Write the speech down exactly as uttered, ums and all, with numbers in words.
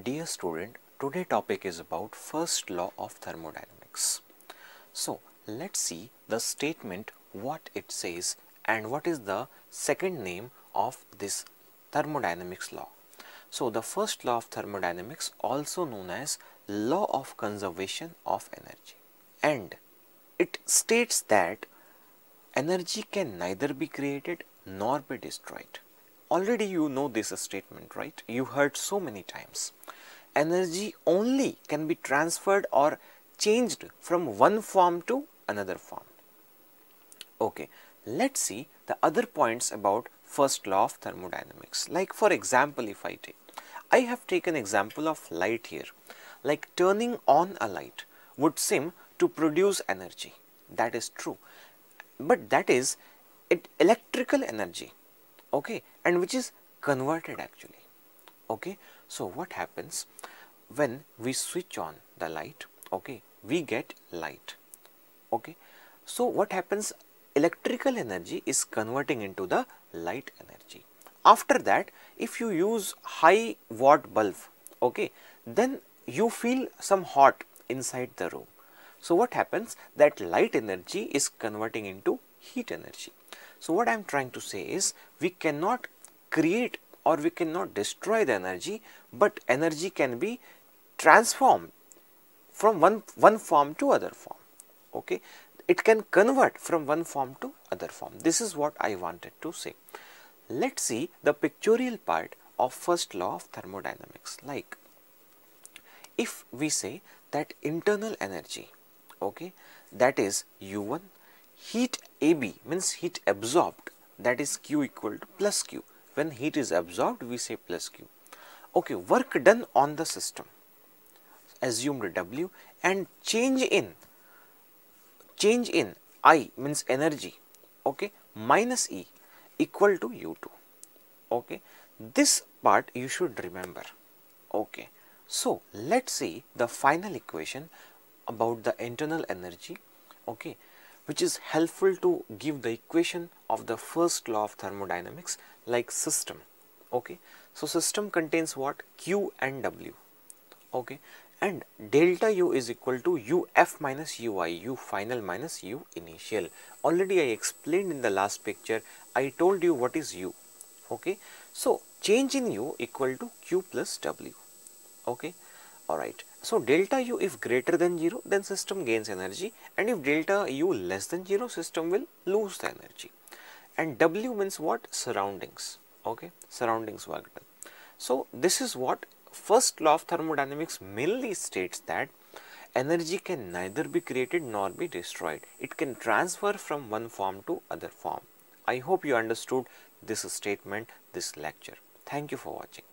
Dear student, today topic is about first law of thermodynamics. So let's see the statement, what it says and what is the second name of this thermodynamics law. So the first law of thermodynamics, also known as law of conservation of energy, and it states that energy can neither be created nor be destroyed. Already you know this statement, right? You heard so many times. Energy only can be transferred or changed from one form to another form. Okay, let's see the other points about first law of thermodynamics. Like for example, if I take, I have taken example of light here. Like turning on a light would seem to produce energy. That is true, but that is it electrical energy. Okay, and which is converted actually. Okay, so what happens when we switch on the light? Okay, we get light. Okay, so what happens? Electrical energy is converting into the light energy. After that, if you use high watt bulb, okay, then you feel some hot inside the room. So what happens? That light energy is converting into heat energy. So what I am trying to say is, we cannot create or we cannot destroy the energy, but energy can be transformed from one, one form to other form. Okay, it can convert from one form to other form. This is what I wanted to say. Let's see the pictorial part of first law of thermodynamics. Like if we say that internal energy, okay, that is U one, heat A B means heat absorbed, that is Q equal to plus Q. When heat is absorbed, we say plus Q. Okay, work done on the system, assumed W, and change in, change in I means energy, okay, minus E equal to U two. Okay, this part you should remember. Okay, so let's see the final equation about the internal energy, okay, which is helpful to give the equation of the first law of thermodynamics, like system. Okay, so system contains what? Q and W. Okay, and delta U is equal to U F minus U I, U final minus U initial. Already I explained in the last picture, I told you what is U. Okay, so change in U equal to Q plus W. Okay, alright. So delta U if greater than zero, then system gains energy, and if delta U less than zero, system will lose the energy. And W means what? Surroundings. Okay, surroundings work done. So this is what first law of thermodynamics mainly states, that energy can neither be created nor be destroyed. It can transfer from one form to other form. I hope you understood this statement, this lecture. Thank you for watching.